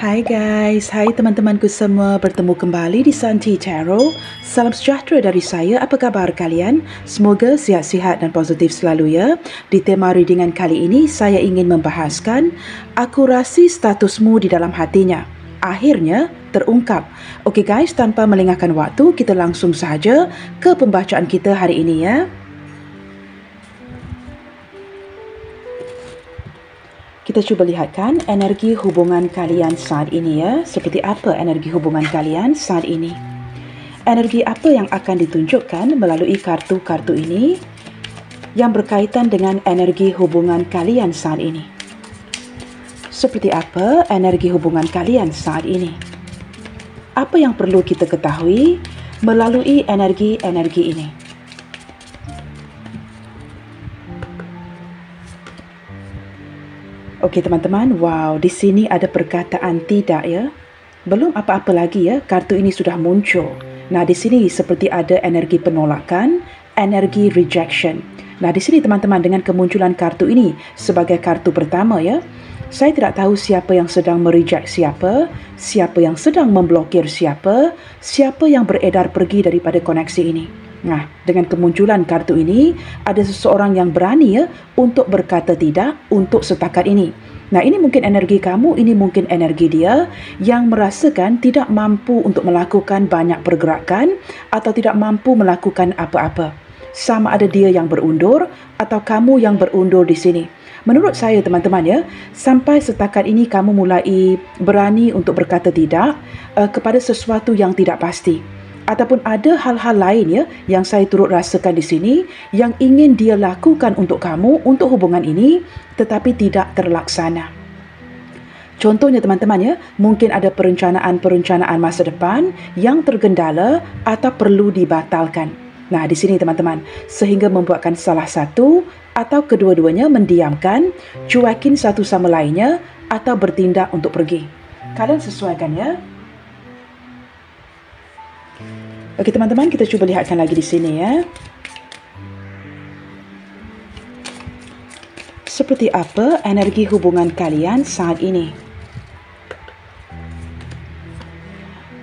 Hai guys, hai teman-temanku semua, bertemu kembali di Santhi Tarot. Salam sejahtera dari saya, apa khabar kalian? Semoga sihat-sihat dan positif selalu ya. Di tema readingan kali ini, saya ingin membahaskan akurasi statusmu di dalam hatinya. Akhirnya terungkap. Okey guys, tanpa melengahkan waktu, kita langsung sahaja ke pembacaan kita hari ini ya. Kita cuba lihatkan energi hubungan kalian saat ini ya. Seperti apa energi hubungan kalian saat ini? Energi apa yang akan ditunjukkan melalui kartu-kartu ini yang berkaitan dengan energi hubungan kalian saat ini? Seperti apa energi hubungan kalian saat ini? Apa yang perlu kita ketahui melalui energi-energi ini? Okey teman-teman, wow, di sini ada perkataan tidak ya. Belum apa-apa lagi ya, kartu ini sudah muncul. Nah, di sini seperti ada energi penolakan, energi rejection. Nah, di sini teman-teman, dengan kemunculan kartu ini sebagai kartu pertama ya, saya tidak tahu siapa yang sedang mereject siapa, siapa yang sedang memblokir siapa, siapa yang beredar pergi daripada koneksi ini. Nah, dengan kemunculan kartu ini, ada seseorang yang berani ya untuk berkata tidak untuk setakat ini. Nah, ini mungkin energi kamu, ini mungkin energi dia yang merasakan tidak mampu untuk melakukan banyak pergerakan atau tidak mampu melakukan apa-apa. Sama ada dia yang berundur atau kamu yang berundur di sini. Menurut saya teman-teman ya, sampai setakat ini kamu mulai berani untuk berkata tidak kepada sesuatu yang tidak pasti. Ataupun ada hal-hal lain ya yang saya turut rasakan di sini yang ingin dia lakukan untuk kamu, untuk hubungan ini, tetapi tidak terlaksana. Contohnya teman-teman ya, mungkin ada perencanaan-perencanaan masa depan yang tergendala atau perlu dibatalkan. Nah, di sini teman-teman, sehingga membuatkan salah satu atau kedua-duanya mendiamkan, cuekin satu sama lainnya atau bertindak untuk pergi. Kalian sesuaikan ya. Okey teman-teman, kita cuba lihatkan lagi di sini ya. Seperti apa energi hubungan kalian saat ini?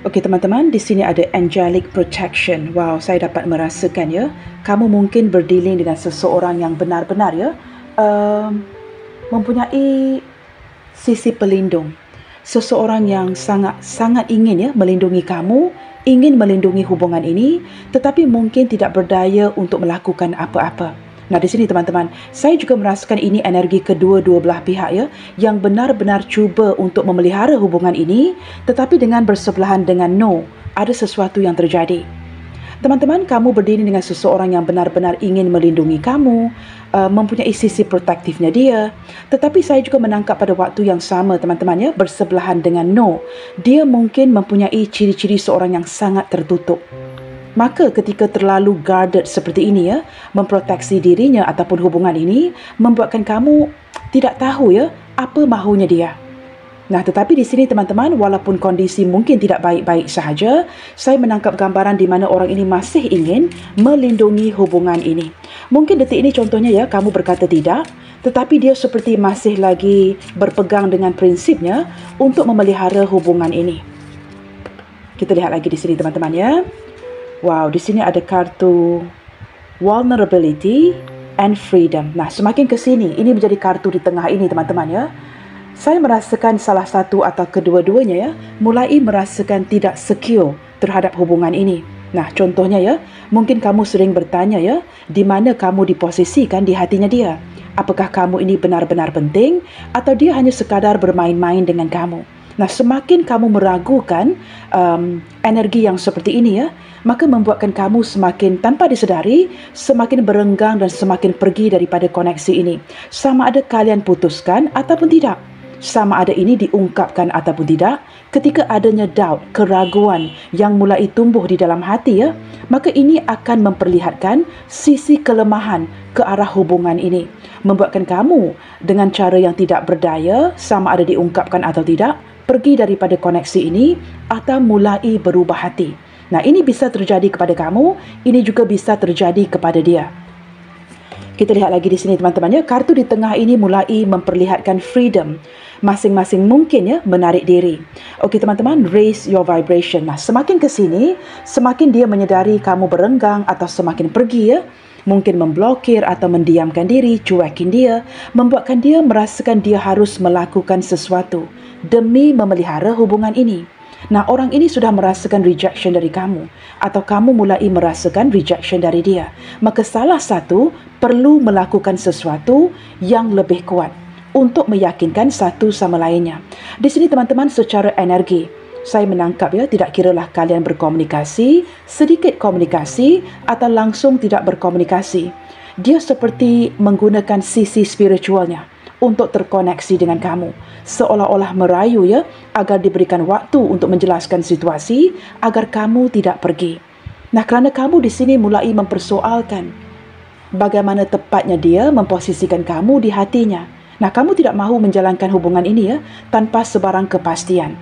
Okey teman-teman, di sini ada angelic protection. Wow, saya dapat merasakan ya. Kamu mungkin berdealing dengan seseorang yang benar-benar ya, mempunyai sisi pelindung. Seseorang yang sangat-sangat ingin ya melindungi kamu, ingin melindungi hubungan ini, tetapi mungkin tidak berdaya untuk melakukan apa-apa. Nah, di sini teman-teman, saya juga merasakan ini energi kedua-dua belah pihak ya, yang benar-benar cuba untuk memelihara hubungan ini, tetapi dengan bersebelahan dengan no, ada sesuatu yang terjadi. Teman-teman, kamu berdiri dengan seseorang yang benar-benar ingin melindungi kamu, mempunyai sisi protektifnya dia. Tetapi saya juga menangkap pada waktu yang sama teman-teman ya, bersebelahan dengan no, dia mungkin mempunyai ciri-ciri seorang yang sangat tertutup. Maka ketika terlalu guarded seperti ini ya, memproteksi dirinya ataupun hubungan ini, membuatkan kamu tidak tahu ya apa mahunya dia. Nah, tetapi di sini teman-teman, walaupun kondisi mungkin tidak baik-baik sahaja, saya menangkap gambaran di mana orang ini masih ingin melindungi hubungan ini. Mungkin detik ini contohnya ya, kamu berkata tidak, tetapi dia seperti masih lagi berpegang dengan prinsipnya untuk memelihara hubungan ini. Kita lihat lagi di sini teman-teman ya. Wow, di sini ada kartu vulnerability and freedom. Nah, semakin ke sini, ini menjadi kartu di tengah ini teman-teman ya. Saya merasakan salah satu atau kedua-duanya ya, mulai merasakan tidak secure terhadap hubungan ini. Nah, contohnya ya, mungkin kamu sering bertanya ya, di mana kamu diposisikan di hatinya dia. Apakah kamu ini benar-benar penting atau dia hanya sekadar bermain-main dengan kamu? Nah, semakin kamu meragukan energi yang seperti ini ya, maka membuatkan kamu semakin tanpa disedari, semakin berenggang dan semakin pergi daripada koneksi ini. Sama ada kalian putuskan ataupun tidak. Sama ada ini diungkapkan ataupun tidak, ketika adanya doubt, keraguan yang mulai tumbuh di dalam hati ya, maka ini akan memperlihatkan sisi kelemahan ke arah hubungan ini. Membuatkan kamu dengan cara yang tidak berdaya, sama ada diungkapkan atau tidak, pergi daripada koneksi ini atau mulai berubah hati. Nah, ini bisa terjadi kepada kamu, ini juga bisa terjadi kepada dia. Kita lihat lagi di sini teman-teman ya, kartu di tengah ini mulai memperlihatkan freedom. masing-masing mungkin ya menarik diri. Okey teman-teman, raise your vibration. Nah, semakin ke sini, semakin dia menyedari kamu berenggang atau semakin pergi ya. Mungkin memblokir atau mendiamkan diri, cuekin dia, membuatkan dia merasakan dia harus melakukan sesuatu demi memelihara hubungan ini. Nah, orang ini sudah merasakan rejection dari kamu atau kamu mulai merasakan rejection dari dia. Maka salah satu perlu melakukan sesuatu yang lebih kuat untuk meyakinkan satu sama lainnya. Di sini teman-teman, secara energi saya menangkap ya, tidak kiralah kalian berkomunikasi, sedikit komunikasi atau langsung tidak berkomunikasi. Dia seperti menggunakan sisi spiritualnya untuk terkoneksi dengan kamu. Seolah-olah merayu ya, agar diberikan waktu untuk menjelaskan situasi agar kamu tidak pergi. Nah, kerana kamu di sini mulai mempersoalkan bagaimana tepatnya dia memposisikan kamu di hatinya. Nah, kamu tidak mahu menjalankan hubungan ini ya, tanpa sebarang kepastian.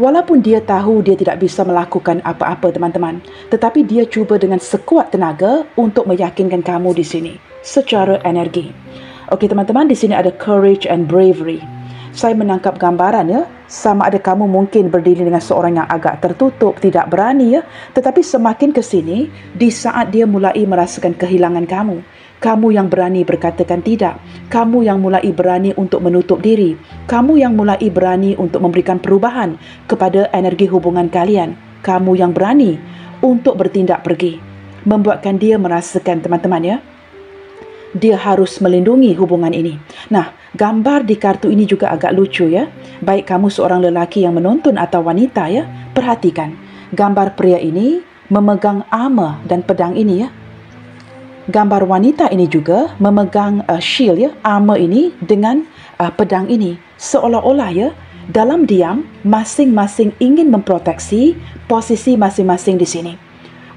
Walaupun dia tahu dia tidak bisa melakukan apa-apa teman-teman, tetapi dia cuba dengan sekuat tenaga untuk meyakinkan kamu di sini secara energi. Okey teman-teman, di sini ada courage and bravery. Saya menangkap gambaran ya, sama ada kamu mungkin berdiri dengan seorang yang agak tertutup, tidak berani ya, tetapi semakin ke sini, di saat dia mulai merasakan kehilangan kamu, kamu yang berani berkatakan tidak. Kamu yang mulai berani untuk menutup diri. Kamu yang mulai berani untuk memberikan perubahan kepada energi hubungan kalian. Kamu yang berani untuk bertindak pergi. Membuatkan dia merasakan teman-teman ya, dia harus melindungi hubungan ini. Nah, gambar di kartu ini juga agak lucu ya. Baik kamu seorang lelaki yang menonton atau wanita ya, perhatikan. Gambar pria ini memegang ama dan pedang ini ya. Gambar wanita ini juga memegang shield ya, armor ini dengan pedang ini. Seolah-olah ya, dalam diam masing-masing ingin memproteksi posisi masing-masing di sini.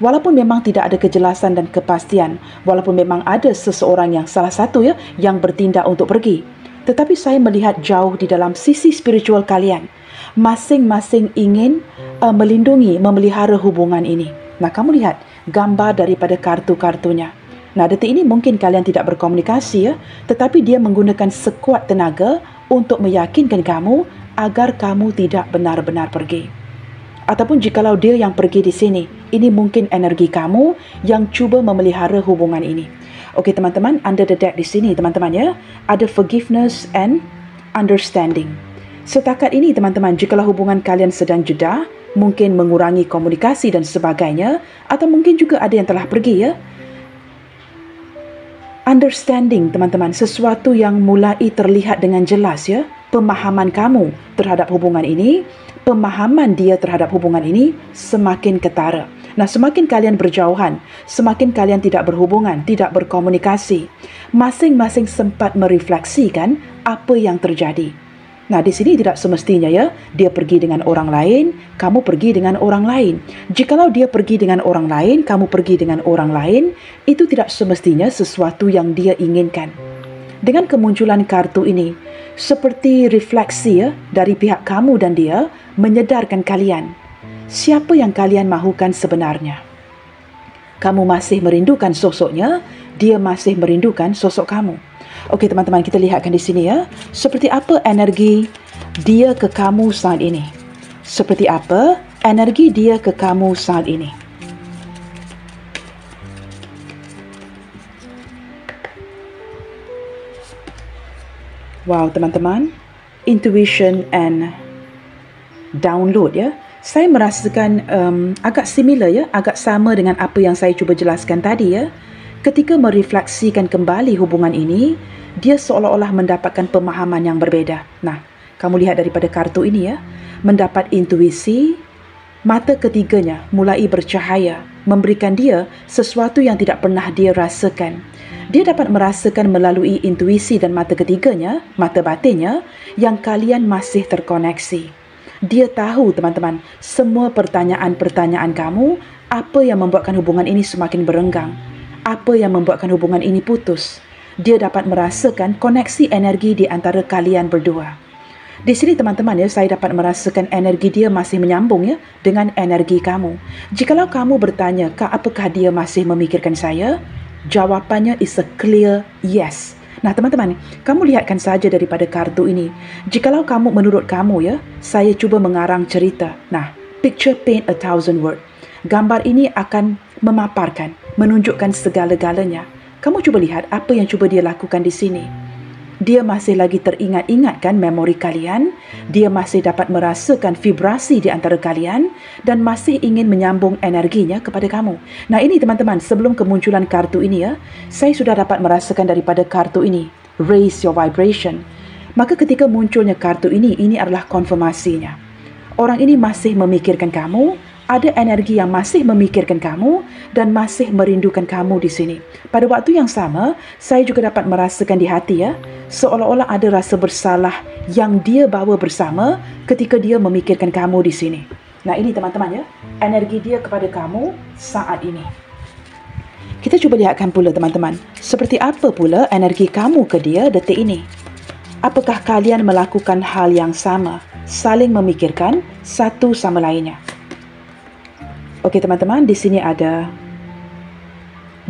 Walaupun memang tidak ada kejelasan dan kepastian, walaupun memang ada seseorang yang salah satu ya yang bertindak untuk pergi, tetapi saya melihat jauh di dalam sisi spiritual kalian, masing-masing ingin melindungi, memelihara hubungan ini. Nah, kamu lihat gambar daripada kartu-kartunya. Nah, detik ini mungkin kalian tidak berkomunikasi ya, tetapi dia menggunakan sekuat tenaga untuk meyakinkan kamu agar kamu tidak benar-benar pergi. Ataupun jikalau dia yang pergi di sini, ini mungkin energi kamu yang cuba memelihara hubungan ini. Okey teman-teman, under the deck di sini teman-teman ya, ada forgiveness and understanding. Setakat ini teman-teman, jikalau hubungan kalian sedang jeda, mungkin mengurangi komunikasi dan sebagainya, atau mungkin juga ada yang telah pergi ya. Understanding teman-teman, sesuatu yang mulai terlihat dengan jelas ya, pemahaman kamu terhadap hubungan ini, pemahaman dia terhadap hubungan ini semakin ketara. Nah, semakin kalian berjauhan, semakin kalian tidak berhubungan, tidak berkomunikasi, masing-masing sempat merefleksikan apa yang terjadi. Nah, di sini tidak semestinya ya, dia pergi dengan orang lain, kamu pergi dengan orang lain. Jikalau dia pergi dengan orang lain, kamu pergi dengan orang lain, itu tidak semestinya sesuatu yang dia inginkan. Dengan kemunculan kartu ini, seperti refleksi ya, dari pihak kamu dan dia menyedarkan kalian. Siapa yang kalian mahukan sebenarnya? Kamu masih merindukan sosoknya, dia masih merindukan sosok kamu. Okey teman-teman, kita lihatkan di sini ya, seperti apa energi dia ke kamu saat ini. Seperti apa energi dia ke kamu saat ini. Wow teman-teman, intuition and download ya. Saya merasakan agak similar ya, agak sama dengan apa yang saya cuba jelaskan tadi ya. Ketika merefleksikan kembali hubungan ini, dia seolah-olah mendapatkan pemahaman yang berbeda. Nah, kamu lihat daripada kartu ini ya, mendapat intuisi, mata ketiganya mulai bercahaya, memberikan dia sesuatu yang tidak pernah dia rasakan. Dia dapat merasakan melalui intuisi dan mata ketiganya, mata batinnya, yang kalian masih terkoneksi. Dia tahu teman-teman, semua pertanyaan-pertanyaan kamu, apa yang membuatkan hubungan ini semakin berenggang. Apa yang membuatkan hubungan ini putus? Dia dapat merasakan koneksi energi di antara kalian berdua. Di sini teman-teman ya, saya dapat merasakan energi dia masih menyambung ya dengan energi kamu. Jikalau kamu bertanya, "Kak, apakah dia masih memikirkan saya?" Jawapannya is a clear yes. Nah teman-teman, kamu lihatkan saja daripada kartu ini. Jikalau kamu, menurut kamu ya, saya cuba mengarang cerita. Nah, picture paint a thousand words. Gambar ini akan memaparkan, menunjukkan segala-galanya. Kamu cuba lihat apa yang cuba dia lakukan di sini. Dia masih lagi teringat-ingatkan memori kalian. Dia masih dapat merasakan vibrasi di antara kalian dan masih ingin menyambung energinya kepada kamu. Nah ini teman-teman, sebelum kemunculan kartu ini ya, saya sudah dapat merasakan daripada kartu ini, raise your vibration. Maka ketika munculnya kartu ini adalah konfirmasinya. Orang ini masih memikirkan kamu. Ada energi yang masih memikirkan kamu dan masih merindukan kamu di sini. Pada waktu yang sama, saya juga dapat merasakan di hati ya, seolah-olah ada rasa bersalah yang dia bawa bersama ketika dia memikirkan kamu di sini. Nah ini teman-teman ya, energi dia kepada kamu saat ini. Kita cuba lihatkan pula teman-teman, seperti apa pula energi kamu ke dia detik ini. Apakah kalian melakukan hal yang sama, saling memikirkan satu sama lainnya? Okey teman-teman, di sini ada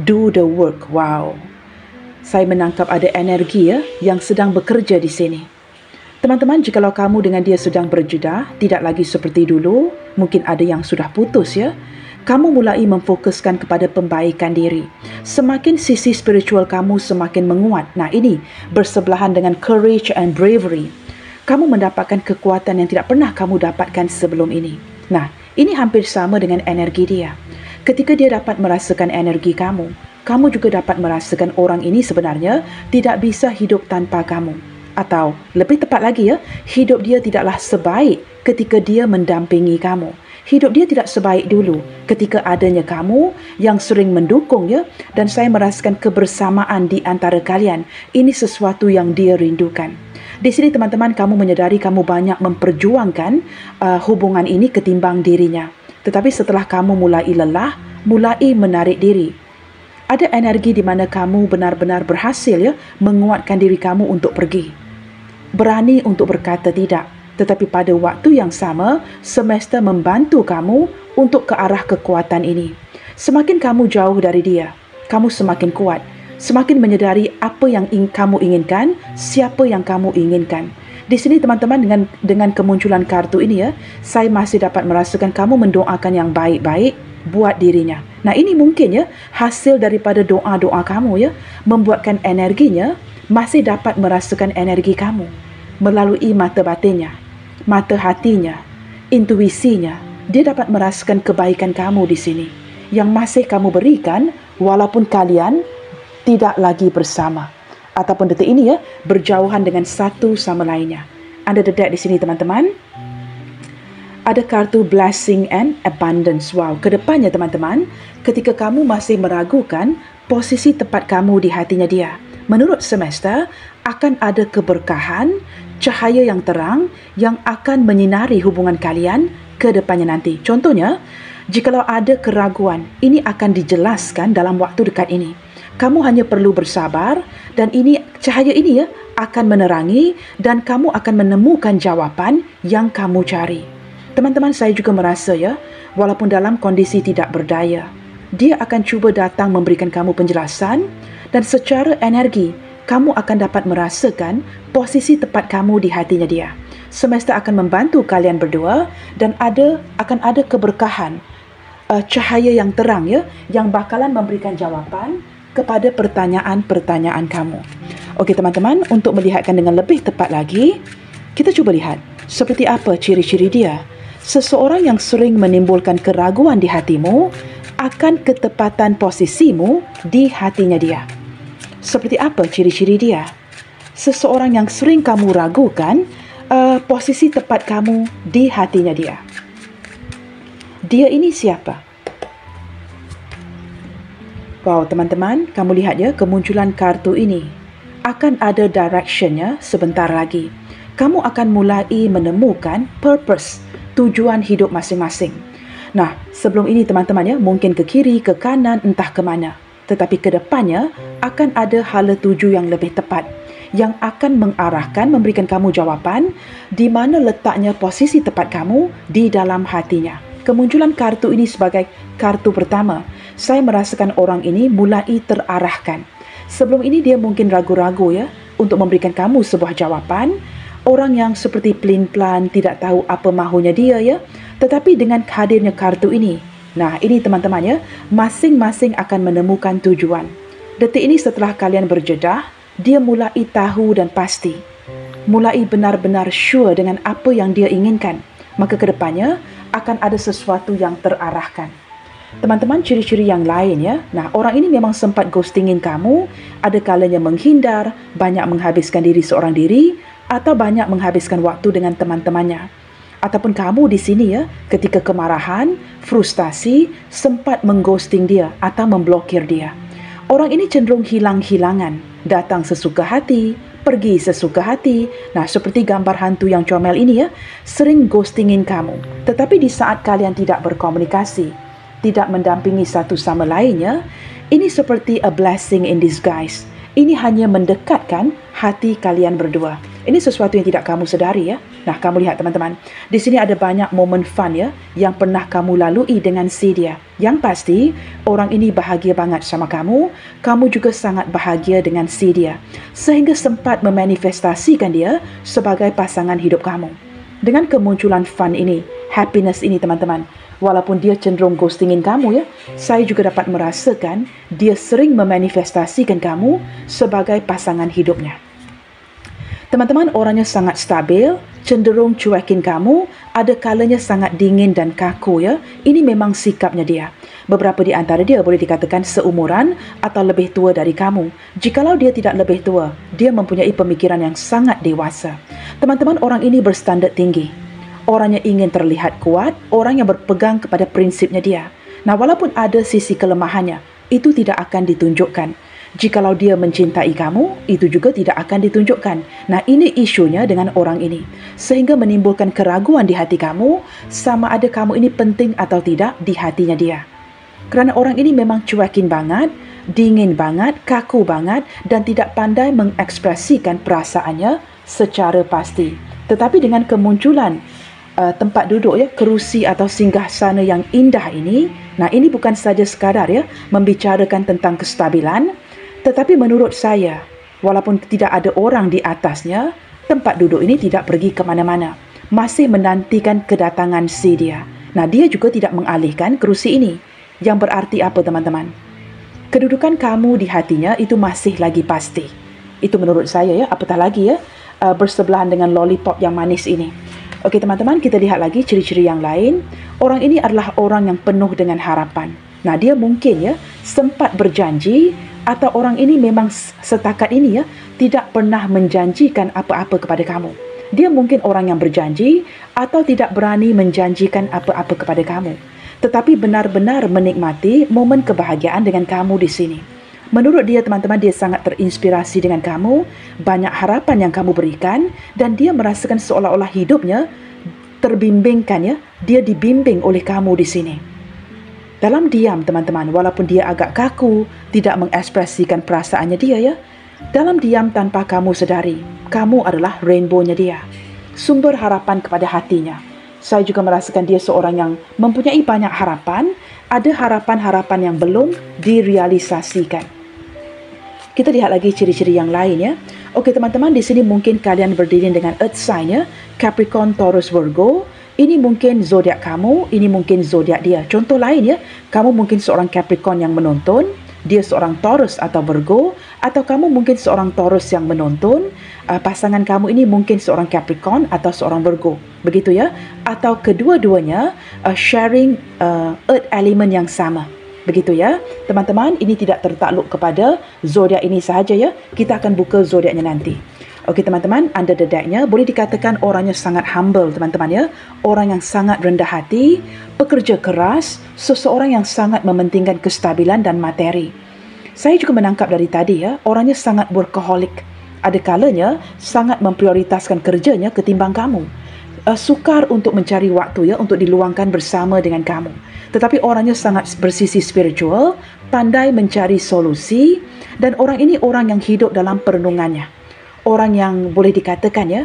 do the work. Wow. Saya menangkap ada energi ya yang sedang bekerja di sini. Teman-teman, jikalau kamu dengan dia sedang berjeda, tidak lagi seperti dulu, mungkin ada yang sudah putus ya. Kamu mulai memfokuskan kepada pembaikan diri. Semakin sisi spiritual kamu semakin menguat. Nah, ini bersebelahan dengan courage and bravery. Kamu mendapatkan kekuatan yang tidak pernah kamu dapatkan sebelum ini. Nah, ini hampir sama dengan energi dia. Ketika dia dapat merasakan energi kamu, kamu juga dapat merasakan orang ini sebenarnya tidak bisa hidup tanpa kamu. Atau lebih tepat lagi ya, hidup dia tidaklah sebaik ketika dia mendampingi kamu. Hidup dia tidak sebaik dulu ketika adanya kamu yang sering mendukung ya. Dan saya merasakan kebersamaan di antara kalian. Ini sesuatu yang dia rindukan. Di sini teman-teman, kamu menyedari kamu banyak memperjuangkan hubungan ini ketimbang dirinya. Tetapi setelah kamu mulai lelah, mulai menarik diri. Ada energi di mana kamu benar-benar berhasil ya, menguatkan diri kamu untuk pergi. Berani untuk berkata tidak. Tetapi pada waktu yang sama, semesta membantu kamu untuk ke arah kekuatan ini. Semakin kamu jauh dari dia, kamu semakin kuat. Semakin menyedari apa yang kamu inginkan, siapa yang kamu inginkan. Di sini teman-teman, dengan kemunculan kartu ini ya, saya masih dapat merasakan kamu mendoakan yang baik-baik buat dirinya. Nah ini mungkin ya, hasil daripada doa-doa kamu ya, membuatkan energinya masih dapat merasakan energi kamu. Melalui mata batinnya, mata hatinya, intuisinya, dia dapat merasakan kebaikan kamu di sini. Yang masih kamu berikan walaupun kalian tidak lagi bersama ataupun detik ini ya, berjauhan dengan satu sama lainnya. Anda dedak di sini teman-teman, ada kartu blessing and abundance. Wow, kedepannya teman-teman, ketika kamu masih meragukan posisi tepat kamu di hatinya dia, menurut semesta akan ada keberkahan, cahaya yang terang yang akan menyinari hubungan kalian ke depannya nanti. Contohnya, jikalau ada keraguan, ini akan dijelaskan dalam waktu dekat ini. Kamu hanya perlu bersabar dan ini cahaya ini ya akan menerangi dan kamu akan menemukan jawapan yang kamu cari. Teman-teman, saya juga merasa ya, walaupun dalam kondisi tidak berdaya, dia akan cuba datang memberikan kamu penjelasan dan secara energi kamu akan dapat merasakan posisi tepat kamu di hatinya dia. Semesta akan membantu kalian berdua dan akan ada keberkahan, cahaya yang terang ya, yang bakalan memberikan jawapan kepada pertanyaan-pertanyaan kamu. Okey teman-teman, untuk melihatkan dengan lebih tepat lagi, kita cuba lihat seperti apa ciri-ciri dia. Seseorang yang sering menimbulkan keraguan di hatimu akan ketepatan posisimu di hatinya dia. Seperti apa ciri-ciri dia? Seseorang yang sering kamu ragukan, posisi tepat kamu di hatinya dia. Dia ini siapa? Wow teman-teman, kamu lihat ya, kemunculan kartu ini akan ada directionnya sebentar lagi. Kamu akan mulai menemukan purpose, tujuan hidup masing-masing. Nah, sebelum ini teman-teman ya, mungkin ke kiri, ke kanan, entah ke mana. Tetapi ke depannya akan ada hala tuju yang lebih tepat, yang akan mengarahkan, memberikan kamu jawapan di mana letaknya posisi tepat kamu di dalam hatinya. Kemunculan kartu ini sebagai kartu pertama, saya merasakan orang ini mulai terarahkan. Sebelum ini dia mungkin ragu-ragu ya untuk memberikan kamu sebuah jawapan. Orang yang seperti pelin-pelan, tidak tahu apa mahunya dia ya. Tetapi dengan hadirnya kartu ini, nah ini teman-teman ya, masing-masing akan menemukan tujuan. Detik ini setelah kalian berjedah, dia mulai tahu dan pasti. Mulai benar-benar sure dengan apa yang dia inginkan. Maka kedepannya akan ada sesuatu yang terarahkan. Teman-teman, ciri-ciri yang lain ya. Nah, orang ini memang sempat ghostingin kamu, ada kalanya menghindar, banyak menghabiskan diri seorang diri, atau banyak menghabiskan waktu dengan teman-temannya. Ataupun kamu di sini ya, ketika kemarahan, frustasi, sempat mengghosting dia atau memblokir dia. Orang ini cenderung hilang-hilangan, datang sesuka hati, pergi sesuka hati. Nah, seperti gambar hantu yang comel ini ya, sering ghostingin kamu. Tetapi di saat kalian tidak berkomunikasi, tidak mendampingi satu sama lainnya, ini seperti a blessing in disguise. Ini hanya mendekatkan hati kalian berdua. Ini sesuatu yang tidak kamu sedari ya. Nah, kamu lihat teman-teman, di sini ada banyak momen fun ya yang pernah kamu lalui dengan si dia. Yang pasti, orang ini bahagia banget sama kamu. Kamu juga sangat bahagia dengan si dia, sehingga sempat memanifestasikan dia sebagai pasangan hidup kamu. Dengan kemunculan fun ini, happiness ini teman-teman, walaupun dia cenderung ghostingin kamu ya, saya juga dapat merasakan dia sering memanifestasikan kamu sebagai pasangan hidupnya. Teman-teman, orangnya sangat stabil, cenderung cuekin kamu, ada kalanya sangat dingin dan kaku ya. Ini memang sikapnya dia. Beberapa di antara dia boleh dikatakan seumuran atau lebih tua dari kamu. Jikalau dia tidak lebih tua, dia mempunyai pemikiran yang sangat dewasa. Teman-teman, orang ini berstandar tinggi. Orangnya ingin terlihat kuat, orang yang berpegang kepada prinsipnya dia. Nah, walaupun ada sisi kelemahannya, itu tidak akan ditunjukkan. Jikalau dia mencintai kamu, itu juga tidak akan ditunjukkan. Nah, ini isunya dengan orang ini. Sehingga menimbulkan keraguan di hati kamu, sama ada kamu ini penting atau tidak di hatinya dia. Kerana orang ini memang cuekin banget, dingin banget, kaku banget, dan tidak pandai mengekspresikan perasaannya secara pasti. Tetapi dengan kemunculan tempat duduk ya, kerusi atau singgasana yang indah ini, nah ini bukan saja sekadar ya membicarakan tentang kestabilan, tetapi menurut saya, walaupun tidak ada orang di atasnya, tempat duduk ini tidak pergi ke mana-mana, masih menantikan kedatangan si dia. Nah, dia juga tidak mengalihkan kerusi ini, yang berarti apa teman-teman? Kedudukan kamu di hatinya itu masih lagi pasti. Itu menurut saya ya, apatah lagi ya bersebelahan dengan lollipop yang manis ini. Okey teman-teman, kita lihat lagi ciri-ciri yang lain. Orang ini adalah orang yang penuh dengan harapan. Nah, dia mungkin ya sempat berjanji, atau orang ini memang setakat ini ya tidak pernah menjanjikan apa-apa kepada kamu. Dia mungkin orang yang berjanji atau tidak berani menjanjikan apa-apa kepada kamu. Tetapi benar-benar menikmati momen kebahagiaan dengan kamu di sini. Menurut dia teman-teman, dia sangat terinspirasi dengan kamu, banyak harapan yang kamu berikan, dan dia merasakan seolah-olah hidupnya terbimbingkan ya, dia dibimbing oleh kamu di sini. Dalam diam teman-teman, walaupun dia agak kaku, tidak mengekspresikan perasaannya dia ya, dalam diam tanpa kamu sedari, kamu adalah rainbow-nya dia, sumber harapan kepada hatinya. Saya juga merasakan dia seorang yang mempunyai banyak harapan, ada harapan-harapan yang belum direalisasikan. Kita lihat lagi ciri-ciri yang lain ya. Okey teman-teman, di sini mungkin kalian berdiri dengan earth sign ya, Capricorn, Taurus, Virgo. Ini mungkin zodiak kamu, ini mungkin zodiak dia. Contoh lain ya, kamu mungkin seorang Capricorn yang menonton, dia seorang Taurus atau Virgo, atau kamu mungkin seorang Taurus yang menonton, pasangan kamu ini mungkin seorang Capricorn atau seorang Virgo. Begitu ya, atau kedua-duanya sharing earth element yang sama. Begitu ya, teman-teman, ini tidak tertakluk kepada zodiak ini sahaja ya. Kita akan buka zodiaknya nanti. Okey teman-teman, under the deck-nya boleh dikatakan orangnya sangat humble teman-teman ya. Orang yang sangat rendah hati, pekerja keras, seseorang yang sangat mementingkan kestabilan dan materi. Saya juga menangkap dari tadi ya, orangnya sangat workaholic. Ada kalanya sangat memprioritaskan kerjanya ketimbang kamu. Sukar untuk mencari waktu ya untuk diluangkan bersama dengan kamu. Tetapi orangnya sangat bersisi spiritual, pandai mencari solusi, dan orang ini orang yang hidup dalam perenungannya. Orang yang boleh dikatakan ya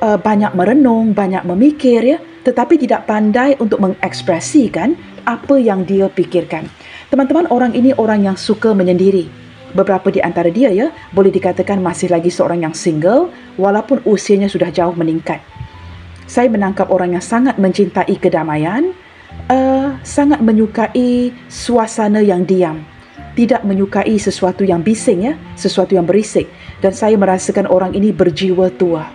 banyak merenung, banyak memikir ya, tetapi tidak pandai untuk mengekspresikan apa yang dia fikirkan. Teman-teman, orang ini orang yang suka menyendiri. beberapa di antara dia ya boleh dikatakan masih lagi seorang yang single walaupun usianya sudah jauh meningkat. Saya menangkap orang yang sangat mencintai kedamaian, sangat menyukai suasana yang diam, tidak menyukai sesuatu yang bising ya, sesuatu yang berisik, dan saya merasakan orang ini berjiwa tua.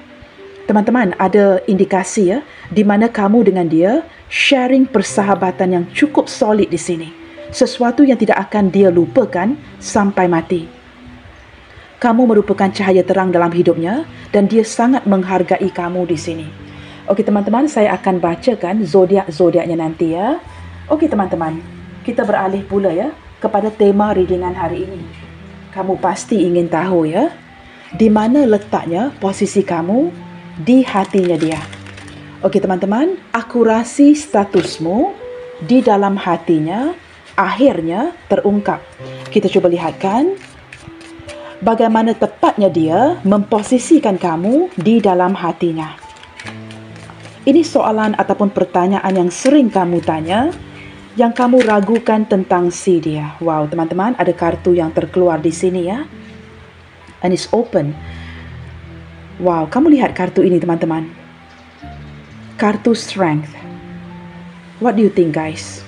Teman-teman, ada indikasi ya di mana kamu dengan dia sharing persahabatan yang cukup solid di sini. Sesuatu yang tidak akan dia lupakan sampai mati. Kamu merupakan cahaya terang dalam hidupnya dan dia sangat menghargai kamu di sini. Okey teman-teman, saya akan bacakan zodiak-zodiaknya nanti ya. Okey teman-teman, kita beralih pula ya kepada tema readingan hari ini. Kamu pasti ingin tahu ya di mana letaknya posisi kamu di hatinya dia. Okey teman-teman, akurasi statusmu di dalam hatinya akhirnya terungkap. Kita cuba lihatkan bagaimana tepatnya dia memposisikan kamu di dalam hatinya. Ini soalan ataupun pertanyaan yang sering kamu tanya, yang kamu ragukan tentang si dia. Wow, teman-teman, ada kartu yang terkeluar di sini ya. And it's open. Wow, kamu lihat kartu ini teman-teman. Kartu strength. What do you think guys?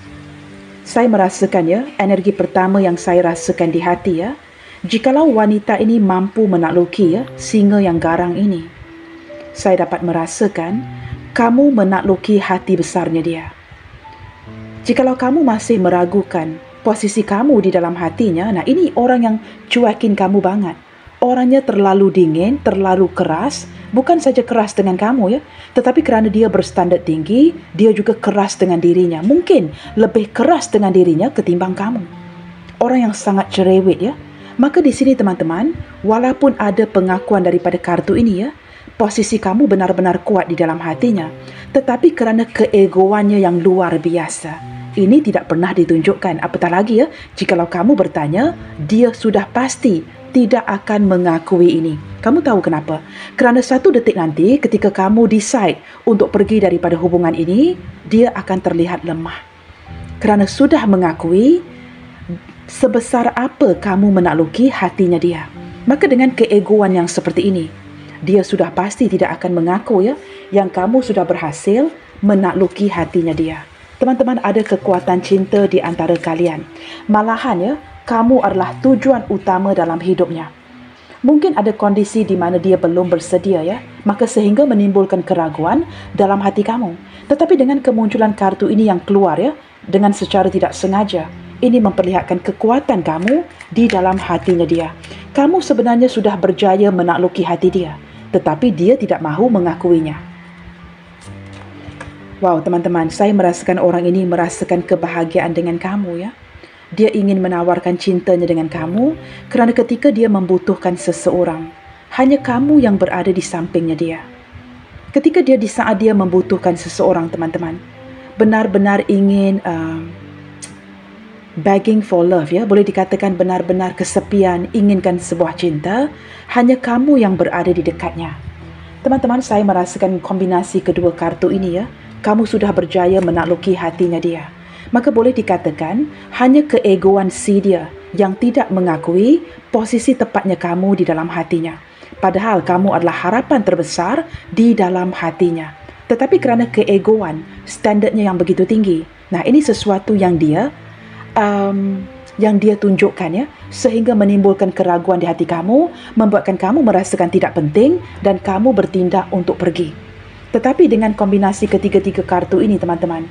Saya merasakan ya, energi pertama yang saya rasakan di hati ya, jikalau wanita ini mampu menakluki ya, singa yang garang ini. Saya dapat merasakan, kamu menakluki hati besarnya dia. Jikalau kamu masih meragukan posisi kamu di dalam hatinya, nah ini orang yang cuekin kamu banget. Orangnya terlalu dingin, terlalu keras, bukan saja keras dengan kamu ya, tetapi kerana dia berstandard tinggi, dia juga keras dengan dirinya. Mungkin lebih keras dengan dirinya ketimbang kamu. Orang yang sangat cerewet ya. Maka di sini teman-teman, walaupun ada pengakuan daripada kartu ini ya, posisi kamu benar-benar kuat di dalam hatinya, tetapi kerana keegoannya yang luar biasa, ini tidak pernah ditunjukkan. Apatah lagi ya, jikalau kamu bertanya, dia sudah pasti tidak akan mengakui ini. Kamu tahu kenapa? Kerana satu detik nanti ketika kamu decide untuk pergi daripada hubungan ini, dia akan terlihat lemah. Kerana sudah mengakui sebesar apa kamu menakluki hatinya dia. Maka dengan keegoan yang seperti ini, dia sudah pasti tidak akan mengaku ya, yang kamu sudah berhasil menakluki hatinya dia. Teman-teman, ada kekuatan cinta di antara kalian. Malahan ya, kamu adalah tujuan utama dalam hidupnya. Mungkin ada kondisi di mana dia belum bersedia ya, maka sehingga menimbulkan keraguan dalam hati kamu. Tetapi dengan kemunculan kartu ini yang keluar ya, dengan secara tidak sengaja, ini memperlihatkan kekuatan kamu di dalam hatinya dia. Kamu sebenarnya sudah berjaya menakluki hati dia, tetapi dia tidak mahu mengakuinya. Wow teman-teman, saya merasakan orang ini merasakan kebahagiaan dengan kamu ya. Dia ingin menawarkan cintanya dengan kamu kerana ketika dia membutuhkan seseorang, hanya kamu yang berada di sampingnya dia. Ketika dia di saat dia membutuhkan seseorang teman-teman, benar-benar ingin begging for love ya, boleh dikatakan benar-benar kesepian, inginkan sebuah cinta, hanya kamu yang berada di dekatnya. Teman-teman, saya merasakan kombinasi kedua kartu ini ya, kamu sudah berjaya menakluki hatinya dia. Maka boleh dikatakan hanya keegoan si dia yang tidak mengakui posisi tepatnya kamu di dalam hatinya. Padahal kamu adalah harapan terbesar di dalam hatinya. Tetapi kerana keegoan, standardnya yang begitu tinggi. Nah, ini sesuatu yang dia tunjukkan ya, sehingga menimbulkan keraguan di hati kamu, membuatkan kamu merasakan tidak penting dan kamu bertindak untuk pergi. Tetapi dengan kombinasi ketiga-tiga kartu ini teman-teman,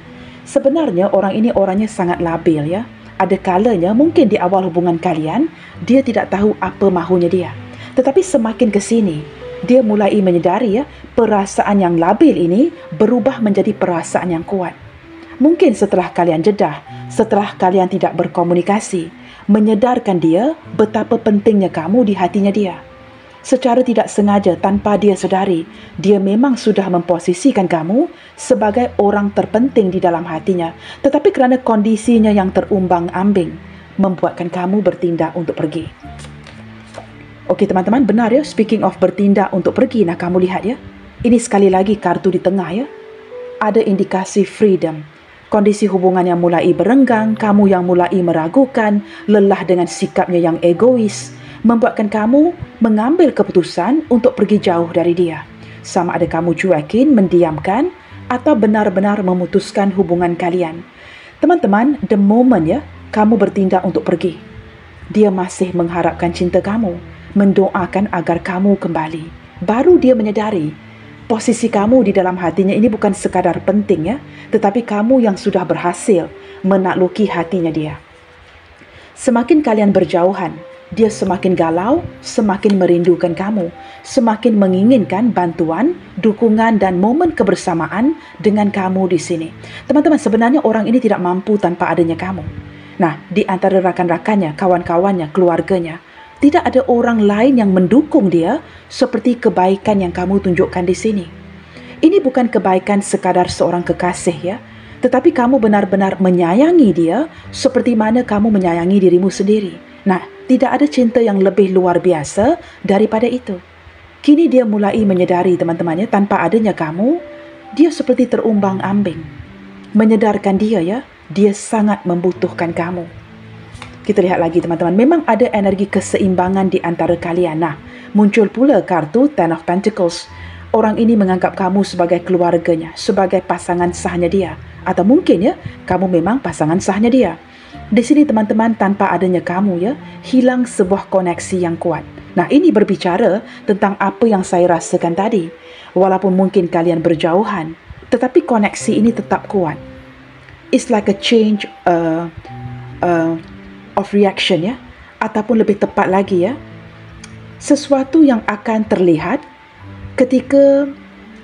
sebenarnya orang ini orangnya sangat labil ya. Ada kalanya mungkin di awal hubungan kalian, dia tidak tahu apa mahunya dia. Tetapi semakin ke sini, dia mulai menyedari ya, perasaan yang labil ini berubah menjadi perasaan yang kuat. Mungkin setelah kalian jedah, setelah kalian tidak berkomunikasi, menyedarkan dia betapa pentingnya kamu di hatinya dia. Secara tidak sengaja tanpa dia sedari, dia memang sudah memposisikan kamu sebagai orang terpenting di dalam hatinya. Tetapi kerana kondisinya yang terumbang-ambing, membuatkan kamu bertindak untuk pergi. Okey teman-teman, benar ya, speaking of bertindak untuk pergi, nah kamu lihat ya. Ini sekali lagi kartu di tengah ya. Ada indikasi freedom. Kondisi hubungan yang mulai berenggang, kamu yang mulai meragukan, lelah dengan sikapnya yang egois, membuatkan kamu mengambil keputusan untuk pergi jauh dari dia. Sama ada kamu cuekin, mendiamkan, atau benar-benar memutuskan hubungan kalian. Teman-teman, the moment ya, kamu bertindak untuk pergi, dia masih mengharapkan cinta kamu, mendoakan agar kamu kembali. Baru dia menyadari, posisi kamu di dalam hatinya ini bukan sekadar penting ya, tetapi kamu yang sudah berhasil menakluki hatinya dia. Semakin kalian berjauhan, dia semakin galau, semakin merindukan kamu, semakin menginginkan bantuan, dukungan dan momen kebersamaan dengan kamu di sini. Teman-teman, sebenarnya orang ini tidak mampu tanpa adanya kamu. Nah, di antara rakan-rakannya, kawan-kawannya, keluarganya, tidak ada orang lain yang mendukung dia seperti kebaikan yang kamu tunjukkan di sini. Ini bukan kebaikan sekadar seorang kekasih ya, tetapi kamu benar-benar menyayangi dia seperti mana kamu menyayangi dirimu sendiri. Nah, tidak ada cinta yang lebih luar biasa daripada itu. Kini dia mulai menyadari teman-temannya, tanpa adanya kamu, dia seperti terumbang-ambing. Menyedarkan dia ya, dia sangat membutuhkan kamu. Kita lihat lagi teman-teman, memang ada energi keseimbangan di antara kalian. Nah, muncul pula kartu Ten of Pentacles. Orang ini menganggap kamu sebagai keluarganya, sebagai pasangan sahnya dia. Atau mungkin ya, kamu memang pasangan sahnya dia. Di sini teman-teman, tanpa adanya kamu ya, hilang sebuah koneksi yang kuat. Nah, ini berbicara tentang apa yang saya rasakan tadi. Walaupun mungkin kalian berjauhan, tetapi koneksi ini tetap kuat. It's like a change of reaction ya, ataupun lebih tepat lagi ya, sesuatu yang akan terlihat ketika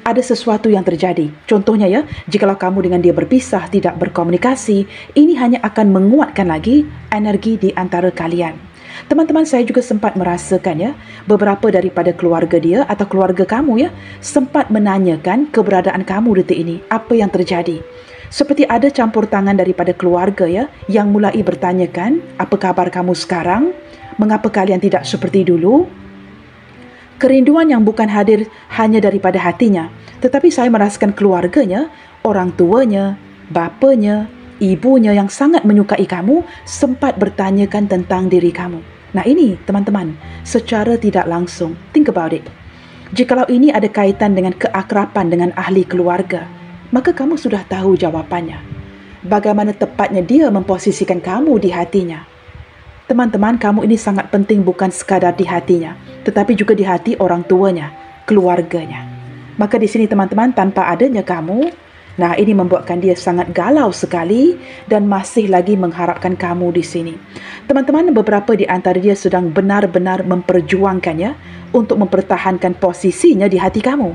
ada sesuatu yang terjadi. Contohnya ya, jikalau kamu dengan dia berpisah, tidak berkomunikasi, ini hanya akan menguatkan lagi energi di antara kalian. Teman-teman, saya juga sempat merasakan ya, beberapa daripada keluarga dia atau keluarga kamu ya, sempat menanyakan keberadaan kamu detik ini, apa yang terjadi. Seperti ada campur tangan daripada keluarga ya, yang mulai bertanyakan, apa kabar kamu sekarang? Mengapa kalian tidak seperti dulu? Kerinduan yang bukan hadir hanya daripada hatinya, tetapi saya merasakan keluarganya, orang tuanya, bapanya, ibunya yang sangat menyukai kamu, sempat bertanyakan tentang diri kamu. Nah ini teman-teman, secara tidak langsung, think about it. Jikalau ini ada kaitan dengan keakrapan dengan ahli keluarga, maka kamu sudah tahu jawapannya. Bagaimana tepatnya dia memposisikan kamu di hatinya. Teman-teman, kamu ini sangat penting bukan sekadar di hatinya, tetapi juga di hati orang tuanya, keluarganya. Maka di sini teman-teman, tanpa adanya kamu, nah ini membuatkan dia sangat galau sekali dan masih lagi mengharapkan kamu di sini. Teman-teman, beberapa di antara dia sedang benar-benar memperjuangkannya untuk mempertahankan posisinya di hati kamu.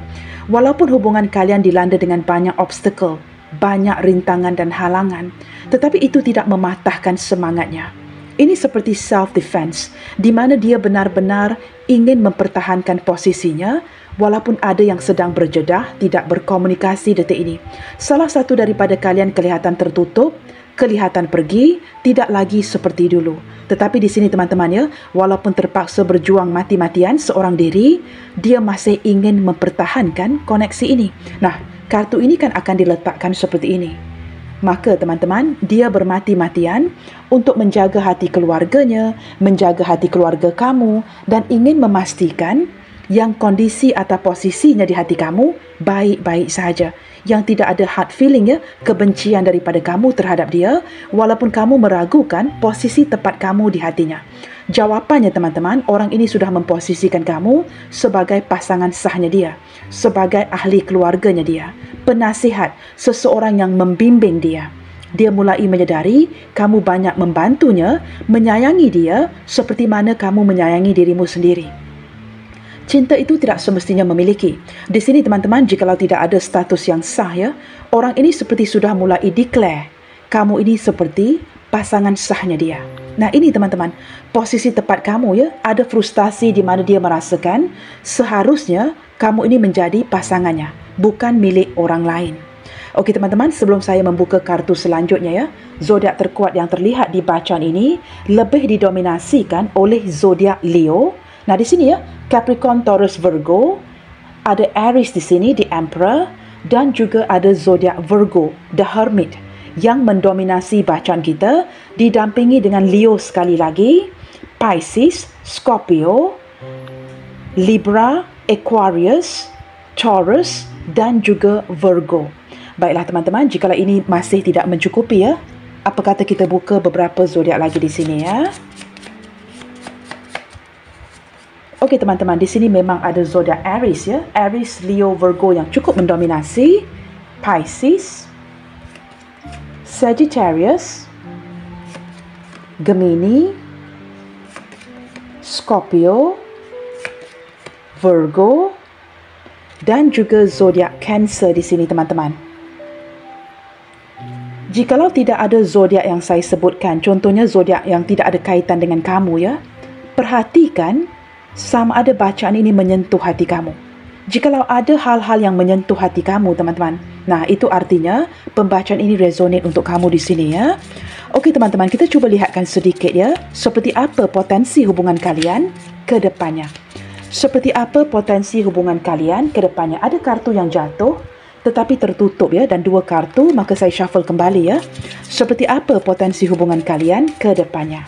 Walaupun hubungan kalian dilanda dengan banyak obstacle, banyak rintangan dan halangan, tetapi itu tidak mematahkan semangatnya. Ini seperti self-defense, di mana dia benar-benar ingin mempertahankan posisinya walaupun ada yang sedang berjedah, tidak berkomunikasi detik ini. Salah satu daripada kalian kelihatan tertutup, kelihatan pergi, tidak lagi seperti dulu. Tetapi di sini teman-teman ya, walaupun terpaksa berjuang mati-matian seorang diri, dia masih ingin mempertahankan koneksi ini. Nah, kartu ini kan akan diletakkan seperti ini. Maka teman-teman, dia bermati-matian untuk menjaga hati keluarganya, menjaga hati keluarga kamu, dan ingin memastikan yang kondisi atau posisinya di hati kamu baik-baik saja. Yang tidak ada hard feeling ya, kebencian daripada kamu terhadap dia, walaupun kamu meragukan posisi tepat kamu di hatinya. Jawapannya teman-teman, orang ini sudah memposisikan kamu sebagai pasangan sahnya dia, sebagai ahli keluarganya dia, penasihat, seseorang yang membimbing dia. Dia mulai menyadari kamu banyak membantunya, menyayangi dia seperti mana kamu menyayangi dirimu sendiri. Cinta itu tidak semestinya memiliki. Di sini teman-teman, jikalau tidak ada status yang sah ya, orang ini seperti sudah mulai declare kamu ini seperti pasangan sahnya dia. Nah ini teman-teman, posisi tepat kamu ya, ada frustasi di mana dia merasakan seharusnya kamu ini menjadi pasangannya, bukan milik orang lain. Okey teman-teman, sebelum saya membuka kartu selanjutnya ya, zodiak terkuat yang terlihat di bacaan ini lebih didominasikan oleh zodiak Leo. Nah di sini ya, Capricorn, Taurus, Virgo, ada Aries di sini, the Emperor, dan juga ada zodiak Virgo, the Hermit. yang mendominasi bacaan kita, didampingi dengan Leo sekali lagi, Pisces, Scorpio, Libra, Aquarius, Taurus dan juga Virgo. Baiklah teman-teman, jikalau ini masih tidak mencukupi ya, apa kata kita buka beberapa zodiak lagi di sini ya. Okey teman-teman, di sini memang ada zodiak Aries ya. Aries, Leo, Virgo yang cukup mendominasi, Pisces, Sagittarius, Gemini, Scorpio, Virgo dan juga zodiak Cancer di sini teman-teman. Jikalau tidak ada zodiak yang saya sebutkan, contohnya zodiak yang tidak ada kaitan dengan kamu ya, perhatikan sama ada bacaan ini menyentuh hati kamu. Jikalau ada hal-hal yang menyentuh hati kamu teman-teman, nah itu artinya pembacaan ini resonate untuk kamu di sini ya. Okey teman-teman, kita cuba lihatkan sedikit ya, seperti apa potensi hubungan kalian ke depannya. Seperti apa potensi hubungan kalian ke depannya? Ada kartu yang jatuh tetapi tertutup ya, dan dua kartu, maka saya shuffle kembali ya. Seperti apa potensi hubungan kalian ke depannya?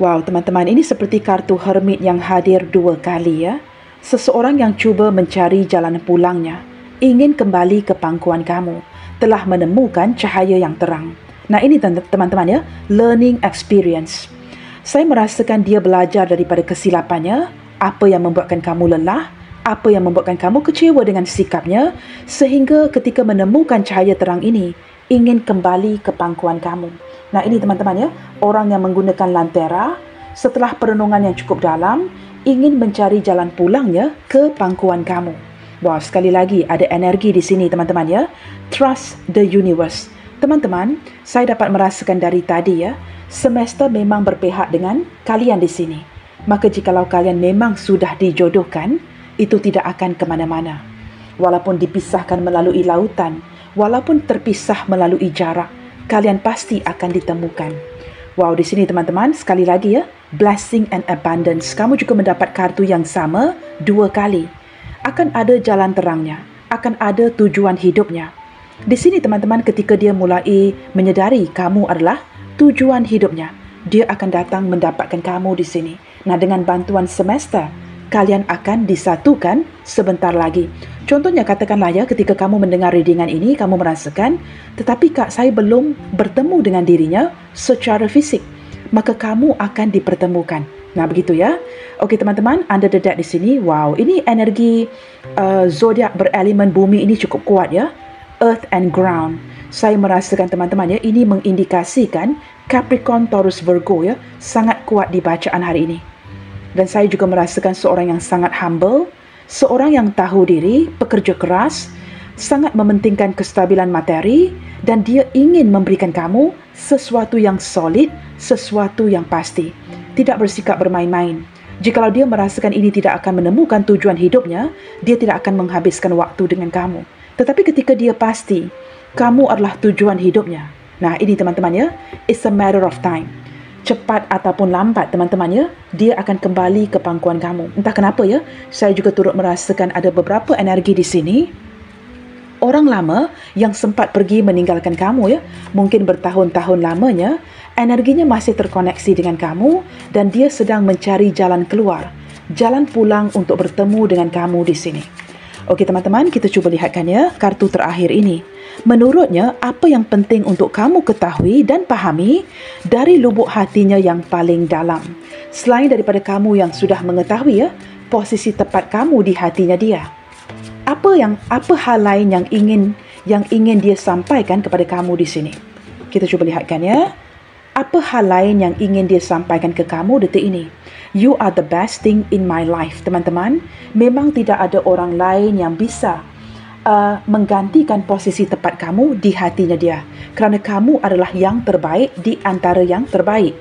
Wow teman-teman, ini seperti kartu Hermit yang hadir dua kali ya. Seseorang yang cuba mencari jalan pulangnya, ingin kembali ke pangkuan kamu, telah menemukan cahaya yang terang. Nah ini teman-teman ya, learning experience. Saya merasakan dia belajar daripada kesilapannya, apa yang membuatkan kamu lelah, apa yang membuatkan kamu kecewa dengan sikapnya, sehingga ketika menemukan cahaya terang ini, ingin kembali ke pangkuan kamu. Nah ini teman-teman ya, orang yang menggunakan lantera, setelah perenungan yang cukup dalam, ingin mencari jalan pulangnya ke pangkuan kamu. Wah, sekali lagi ada energi di sini teman-teman ya, trust the universe. Teman-teman, saya dapat merasakan dari tadi ya, semesta memang berpihak dengan kalian di sini. Maka jikalau kalian memang sudah dijodohkan, itu tidak akan ke mana-mana. Walaupun dipisahkan melalui lautan, walaupun terpisah melalui jarak, kalian pasti akan ditemukan. Wow, di sini teman-teman, sekali lagi ya, blessing and abundance. Kamu juga mendapat kartu yang sama dua kali. Akan ada jalan terangnya, akan ada tujuan hidupnya. Di sini teman-teman, ketika dia mulai menyedari kamu adalah tujuan hidupnya, dia akan datang mendapatkan kamu di sini. Nah, dengan bantuan semesta, kalian akan disatukan sebentar lagi. Contohnya, katakanlah ya, ketika kamu mendengar readingan ini, kamu merasakan, tetapi kak, saya belum bertemu dengan dirinya secara fisik. Maka kamu akan dipertemukan. Nah, begitu ya. Okey, teman-teman, under the deck di sini, wow, ini energi zodiak berelemen bumi ini cukup kuat ya. Earth and ground. Saya merasakan teman-teman ya, ini mengindikasikan Capricorn, Taurus, Virgo ya, sangat kuat di bacaan hari ini. Dan saya juga merasakan seorang yang sangat humble, seorang yang tahu diri, pekerja keras, sangat mementingkan kestabilan materi, dan dia ingin memberikan kamu sesuatu yang solid, sesuatu yang pasti. Tidak bersikap bermain-main. Jikalau dia merasakan ini tidak akan menemukan tujuan hidupnya, dia tidak akan menghabiskan waktu dengan kamu. Tetapi ketika dia pasti kamu adalah tujuan hidupnya, nah ini teman-teman ya, it's a matter of time. Cepat ataupun lambat teman-teman ya, dia akan kembali ke pangkuan kamu. Entah kenapa ya, saya juga turut merasakan ada beberapa energi di sini. Orang lama yang sempat pergi meninggalkan kamu ya, mungkin bertahun-tahun lamanya, energinya masih terkoneksi dengan kamu, dan dia sedang mencari jalan keluar, jalan pulang untuk bertemu dengan kamu di sini. Okey teman-teman, kita cuba lihatkan ya, kartu terakhir ini. Menurutnya, apa yang penting untuk kamu ketahui dan pahami dari lubuk hatinya yang paling dalam? Selain daripada kamu yang sudah mengetahui ya, posisi tepat kamu di hatinya dia. Apa hal lain yang ingin dia sampaikan kepada kamu di sini? Kita cuba lihatkan ya. Apa hal lain yang ingin dia sampaikan ke kamu detik ini? You are the best thing in my life, teman-teman. Memang tidak ada orang lain yang bisa menggantikan posisi tepat kamu di hatinya dia, kerana kamu adalah yang terbaik di antara yang terbaik.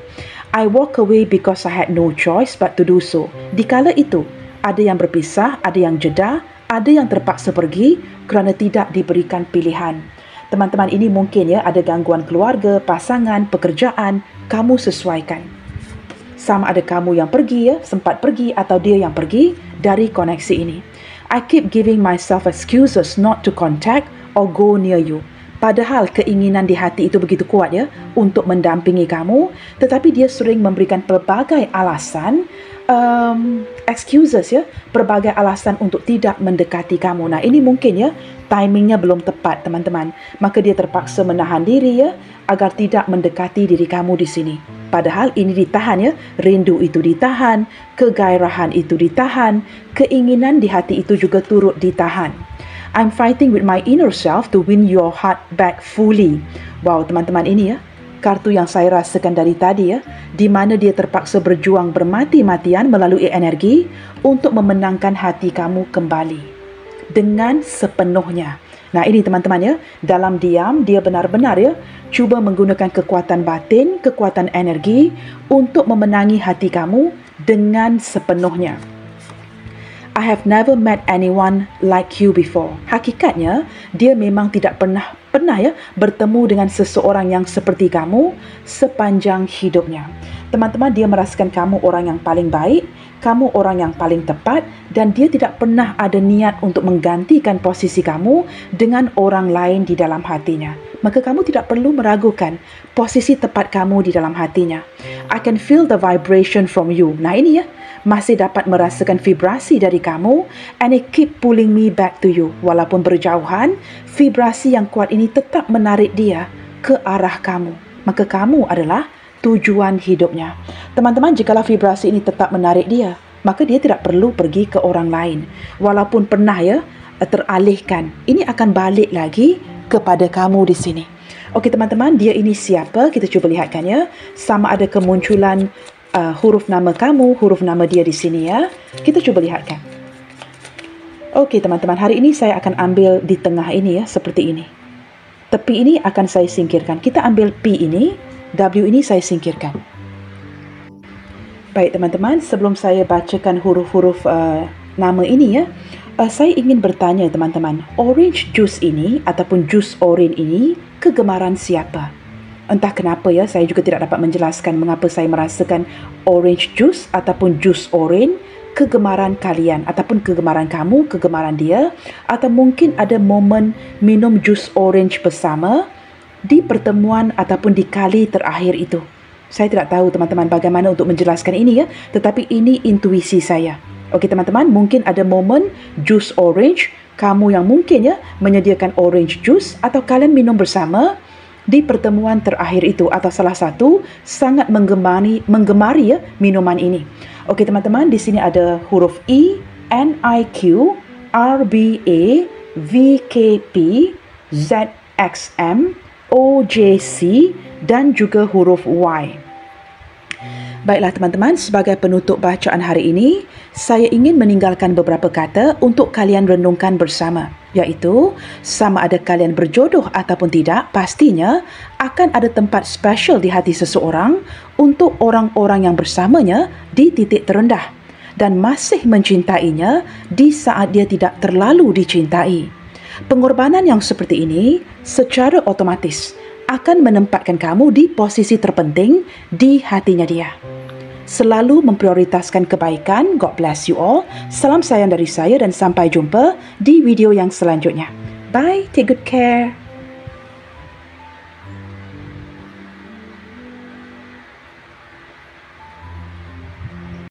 I walk away because I had no choice but to do so. Dikala itu, ada yang berpisah, ada yang jeda, ada yang terpaksa pergi kerana tidak diberikan pilihan. Teman-teman, ini mungkin ya ada gangguan keluarga, pasangan, pekerjaan, kamu sesuaikan. Sama ada kamu yang pergi ya, sempat pergi, atau dia yang pergi dari koneksi ini. I keep giving myself excuses not to contact or go near you. Padahal keinginan di hati itu begitu kuat ya untuk mendampingi kamu, tetapi dia sering memberikan pelbagai alasan, excuses ya, pelbagai alasan untuk tidak mendekati kamu. Nah ini mungkin ya timingnya belum tepat teman-teman, maka dia terpaksa menahan diri ya agar tidak mendekati diri kamu di sini. Padahal ini ditahan ya, rindu itu ditahan, kegairahan itu ditahan, keinginan di hati itu juga turut ditahan. I'm fighting with my inner self to win your heart back fully. Wow, teman-teman, ini ya kartu yang saya rasakan dari tadi ya, di mana dia terpaksa berjuang bermati-matian melalui energi untuk memenangkan hati kamu kembali dengan sepenuhnya. Nah ini teman-teman ya, dalam diam dia benar-benar ya cuba menggunakan kekuatan batin, kekuatan energi untuk memenangi hati kamu dengan sepenuhnya. I have never met anyone like you before. Hakikatnya, dia memang tidak pernah ya bertemu dengan seseorang yang seperti kamu sepanjang hidupnya. Teman-teman, dia merasakan kamu orang yang paling baik, kamu orang yang paling tepat, dan dia tidak pernah ada niat untuk menggantikan posisi kamu dengan orang lain di dalam hatinya. Maka kamu tidak perlu meragukan posisi tepat kamu di dalam hatinya. I can feel the vibration from you. Nah ini ya, masih dapat merasakan vibrasi dari kamu, and it keep pulling me back to you. Walaupun berjauhan, vibrasi yang kuat ini tetap menarik dia ke arah kamu. Maka kamu adalah tujuan hidupnya. Teman-teman, jikalau vibrasi ini tetap menarik dia, maka dia tidak perlu pergi ke orang lain. Walaupun pernah ya teralihkan, ini akan balik lagi kepada kamu di sini. Okey teman-teman, dia ini siapa? Kita cuba lihatkan ya. Sama ada kemunculan huruf nama kamu, huruf nama dia di sini ya. Kita cuba lihatkan. Okey teman-teman, hari ini saya akan ambil di tengah ini ya, seperti ini. Tepi ini akan saya singkirkan. Kita ambil P ini, W ini saya singkirkan. Baik teman-teman, sebelum saya bacakan huruf-huruf nama ini ya, saya ingin bertanya teman-teman, orange juice ini ataupun jus orange ini kegemaran siapa? Entah kenapa ya, saya juga tidak dapat menjelaskan mengapa saya merasakan orange juice ataupun jus orange kegemaran kalian ataupun kegemaran kamu, kegemaran dia, atau mungkin ada momen minum jus orange bersama di pertemuan ataupun di kali terakhir itu. Saya tidak tahu teman-teman bagaimana untuk menjelaskan ini ya, tetapi ini intuisi saya. Okey teman-teman, mungkin ada momen jus orange, kamu yang mungkin ya menyediakan orange juice atau kalian minum bersama di pertemuan terakhir itu, atau salah satu sangat menggemari ya minuman ini. Okey teman-teman, di sini ada huruf E, N, I, Q, R, B, A, V, K, P, Z, X, M, O, J, C dan juga huruf Y. Baiklah teman-teman, sebagai penutup bacaan hari ini, saya ingin meninggalkan beberapa kata untuk kalian renungkan bersama. Iaitu, sama ada kalian berjodoh ataupun tidak, pastinya akan ada tempat special di hati seseorang untuk orang-orang yang bersamanya di titik terendah dan masih mencintainya di saat dia tidak terlalu dicintai. Pengorbanan yang seperti ini secara otomatis akan menempatkan kamu di posisi terpenting di hatinya dia. Selalu memprioritaskan kebaikan. God bless you all. Salam sayang dari saya dan sampai jumpa di video yang selanjutnya. Bye, take good care.